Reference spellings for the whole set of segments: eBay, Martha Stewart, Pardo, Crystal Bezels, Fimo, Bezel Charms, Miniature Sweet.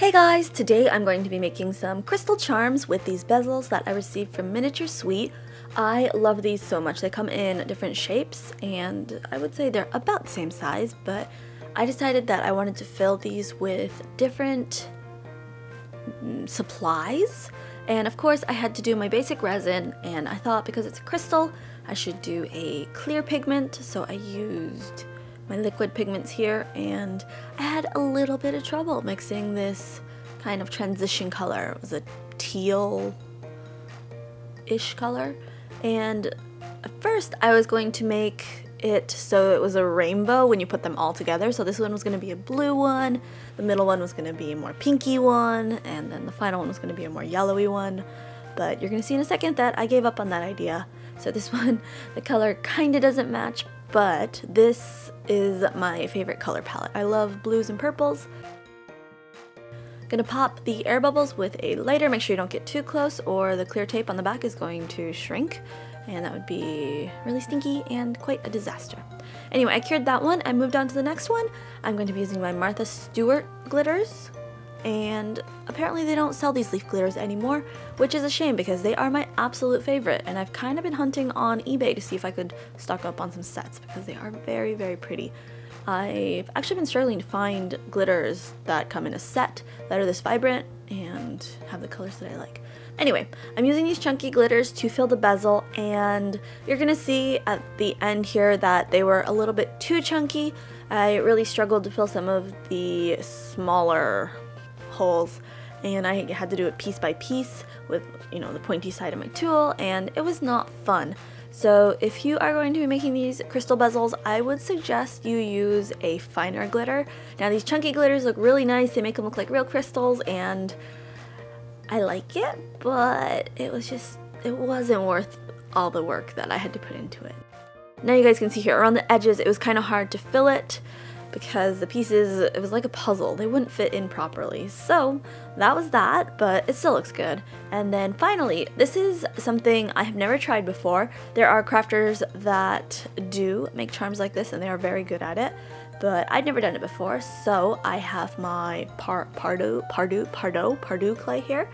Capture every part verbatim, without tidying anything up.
Hey guys, today I'm going to be making some crystal charms with these bezels that I received from Miniature Sweet. I love these so much. They come in different shapes and I would say they're about the same size, but I decided that I wanted to fill these with different supplies. And of course I had to do my basic resin, and I thought because it's a crystal I should do a clear pigment, so I used my liquid pigments here, and I had a little bit of trouble mixing this kind of transition color. It was a teal-ish color, and at first I was going to make it so it was a rainbow when you put them all together. So this one was going to be a blue one, the middle one was going to be a more pinky one, and then the final one was going to be a more yellowy one. But you're going to see in a second that I gave up on that idea. So this one, the color kind of doesn't match, but this is my favorite color palette. I love blues and purples. I'm gonna pop the air bubbles with a lighter. Make sure you don't get too close or the clear tape on the back is going to shrink, and that would be really stinky and quite a disaster. Anyway, I cured that one. I moved on to the next one. I'm going to be using my Martha Stewart glitters, and apparently they don't sell these leaf glitters anymore, which is a shame because they are my absolute favorite, and I've kind of been hunting on eBay to see if I could stock up on some sets because they are very, very pretty. I've actually been struggling to find glitters that come in a set that are this vibrant and have the colors that I like. Anyway, I'm using these chunky glitters to fill the bezel, and you're gonna see at the end here that they were a little bit too chunky. I really struggled to fill some of the smaller holes, and I had to do it piece by piece with, you know, the pointy side of my tool, and it was not fun. So if you are going to be making these crystal bezels, I would suggest you use a finer glitter. Now these chunky glitters look really nice, they make them look like real crystals, and I like it, but it was just, it wasn't worth all the work that I had to put into it. Now you guys can see here around the edges, it was kind of hard to fill it because the pieces, it was like a puzzle, they wouldn't fit in properly. So that was that, but it still looks good. And then finally, this is something I have never tried before. There are crafters that do make charms like this and they are very good at it, but I'd never done it before. So I have my par Pardo, Pardo, Pardo, Pardo clay here,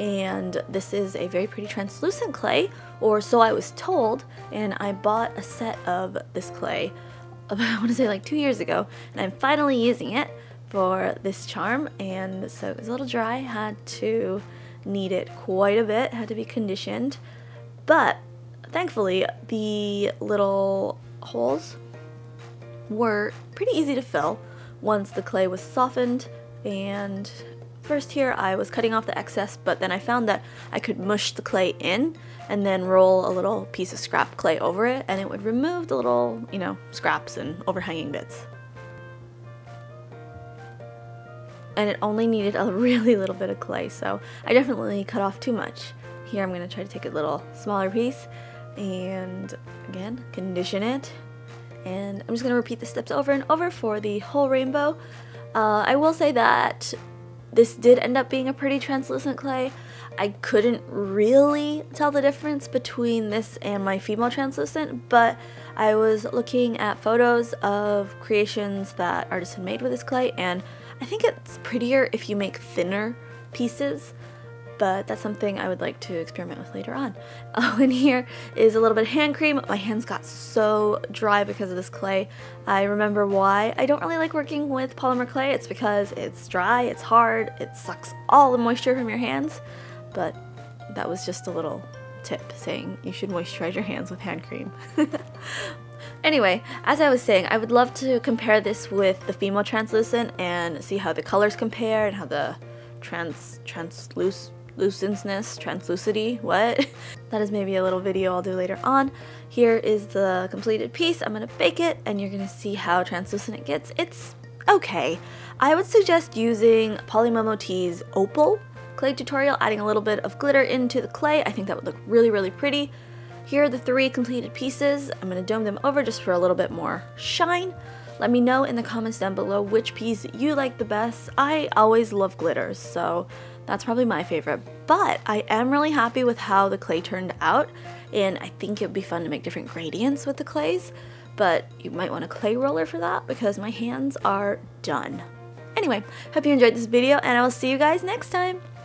and this is a very pretty translucent clay, or so I was told, and I bought a set of this clay about, I want to say like two years ago, and I'm finally using it for this charm. And so it was a little dry, had to knead it quite a bit, had to be conditioned, but thankfully the little holes were pretty easy to fill once the clay was softened. And first here I was cutting off the excess, but then I found that I could mush the clay in and then roll a little piece of scrap clay over it, and it would remove the little, you know, scraps and overhanging bits. And it only needed a really little bit of clay, so I definitely cut off too much. Here I'm going to try to take a little smaller piece and again condition it, and I'm just going to repeat the steps over and over for the whole rainbow. Uh, I will say that this did end up being a pretty translucent clay. I couldn't really tell the difference between this and my Fimo translucent, but I was looking at photos of creations that artists had made with this clay, and I think it's prettier if you make thinner pieces, but that's something I would like to experiment with later on. Oh, and here is a little bit of hand cream. My hands got so dry because of this clay. I remember why I don't really like working with polymer clay. It's because it's dry, it's hard, it sucks all the moisture from your hands. But that was just a little tip saying you should moisturize your hands with hand cream. Anyway, as I was saying, I would love to compare this with the Fimo translucent and see how the colors compare and how the trans translucent translucentness, translucidity, what? That is maybe a little video I'll do later on. Here is the completed piece. I'm gonna bake it and you're gonna see how translucent it gets. It's okay. I would suggest using Polymomo T's Opal clay tutorial, adding a little bit of glitter into the clay. I think that would look really, really pretty. Here are the three completed pieces. I'm gonna dome them over just for a little bit more shine. Let me know in the comments down below which piece you like the best. I always love glitters, so that's probably my favorite, but I am really happy with how the clay turned out, and I think it would be fun to make different gradients with the clays, but you might want a clay roller for that because my hands are done. Anyway, hope you enjoyed this video and I will see you guys next time.